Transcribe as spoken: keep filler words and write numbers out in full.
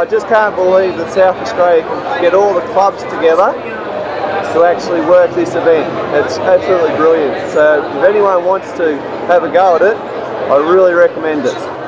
I just can't believe that South Australia can get all the clubs together to actually work this event. It's absolutely brilliant. So if anyone wants to have a go at it, I really recommend it.